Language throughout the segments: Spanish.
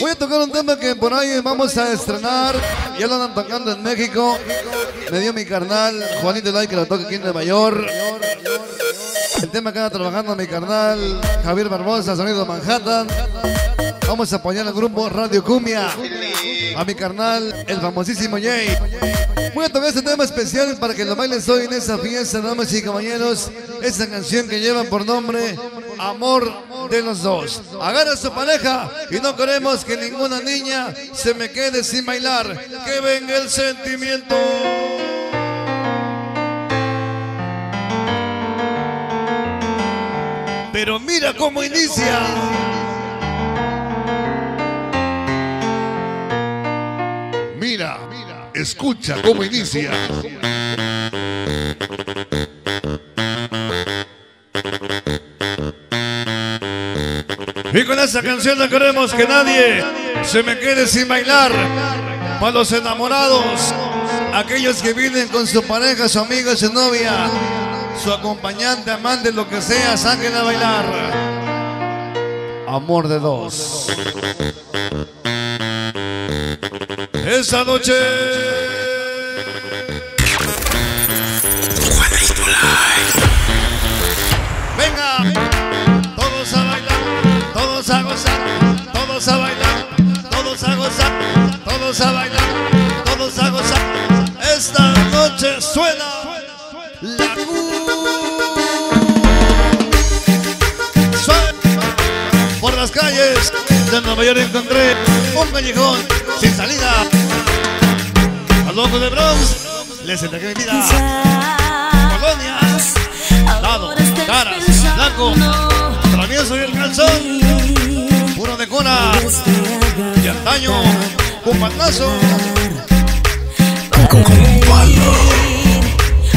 Voy a tocar un tema que por ahí vamos a estrenar. Ya lo andan tocando en México. Me dio mi carnal Juanito Lai que lo toca aquí en Nueva York. El tema que anda trabajando mi carnal Javier Barbosa, sonido Manhattan. Vamos a apoyar al grupo Radio Kumbia, a mi carnal, el famosísimo Yey. Voy a tocar este tema especial para que lo bailes hoy en esa fiesta, damas y caballeros. Esa canción que lleva por nombre Amor de los Dos. Agarra a su pareja y no queremos que ninguna niña se me quede sin bailar. Que venga el sentimiento. Pero mira cómo inicia. Mira, escucha cómo inicia. Y con esa canción no queremos que nadie se me quede sin bailar. Para los enamorados, aquellos que vienen con su pareja, su amiga, su novia, su acompañante, amante, lo que sea, saquen a bailar. Amor de dos. Esa noche Juanito Live. Venga, todos a bailar, todos a gozar, todos a bailar, todos a gozar, todos a bailar, todos a gozar. Esta noche suena la por las calles de Nueva York encontré un callejón sin salida. Al loco de Bronx les entregué mi vida. Colonias, lado, caras, blanco, travieso y el calzón, puro de cora y antaño, con patazo, con palo,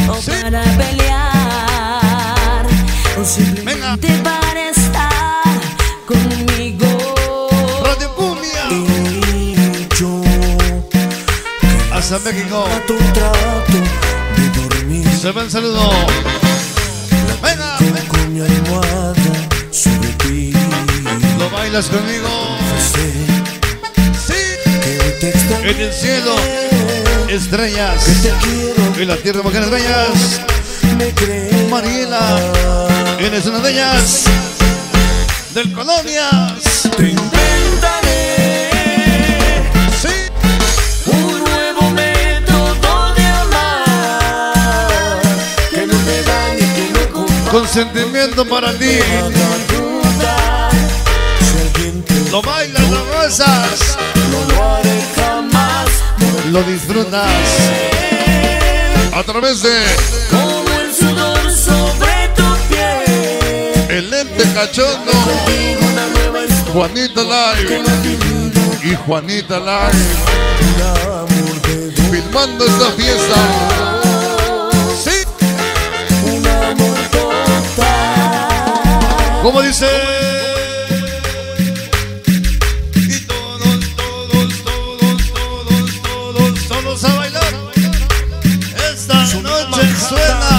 o para pelear, o simplemente para estar conmigo. A México se va el saludo. Venga, lo bailas conmigo. Sí. En el cielo estrellas y la tierra mujeres bellas. Mariela, eres una de ellas. Del Colonias te inventaré. Consentimiento para ti. Lo bailas, lo gozas, lo disfrutas a través de como el sudor sobre tu piel. El Lente Cachondo, Juanito Live y Juanita Live filmando esta fiesta. ¿Cómo dice? Y todos a bailar. Esta noche suena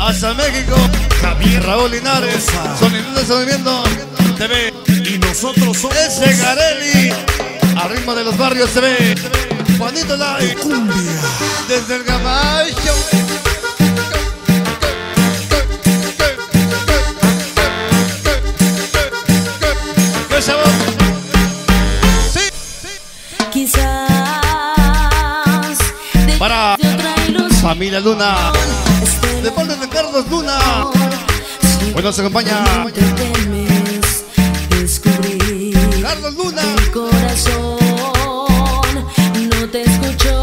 hasta México. Javier Raúl Linares, sonido de Movimiento TV. Y nosotros somos ese Garelli, a ritmo de los barrios TV. Juanito Lai, desde el Gabacho. Para Familia Luna, de parte de Carlos Luna. Hoy nos acompaña Carlos Luna. Mi corazón no te escuchó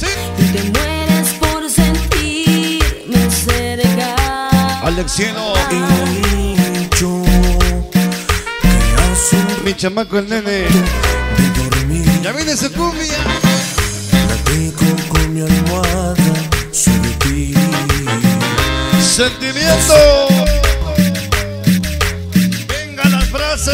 y te mueres por sentirme cerca. Alex Cielo, mi chamaco el nene. Ya viene su cumbia. Mi almohada sobre ti. Sentimiento. Venga la frase.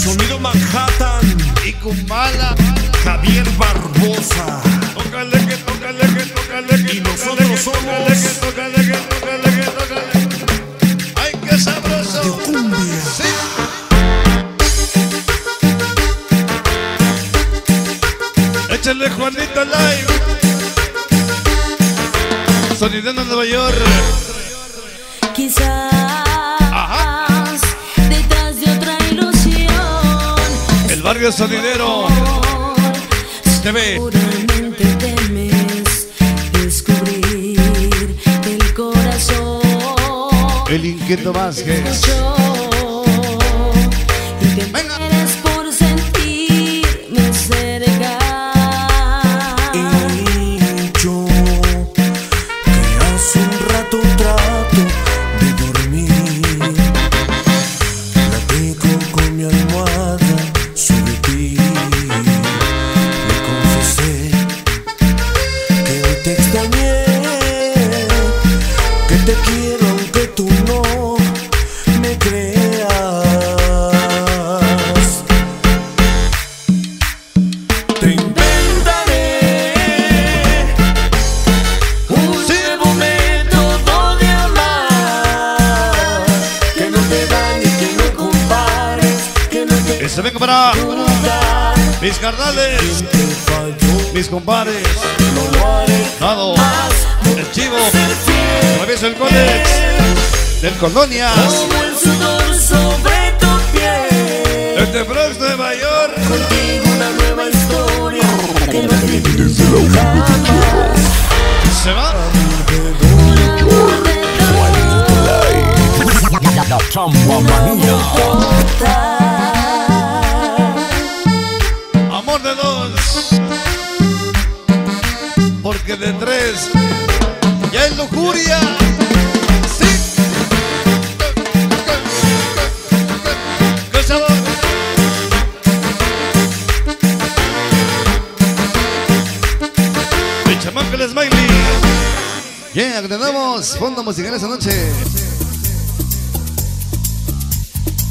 Sonido Manhattan y Kumbala. Javier Barbosa. Tócale que tócale que tócale que. Y nosotros somos tócale que tócale que tócale que tócale. Ay, qué sabroso. De Cumbia. Sí. Échale Juanito Live. Sonido de Nueva York. Quizás detrás de otra ilusión. El barrio sonidero TV. Seguramente temes descubrir el corazón. El inquieto Vázquez. Se venga para mis carnales, mis compadres, Nado, el Chivo, Travieso el Conex, del Colonias, el de Bronx, Nueva York. Contigo una nueva historia que no viví jamás. Se va. La chamba manía. De dos, porque de tres ya es lujuria. Sí, qué sabor. El chamán que les baile. Bien, agradamos fondo musical esta noche.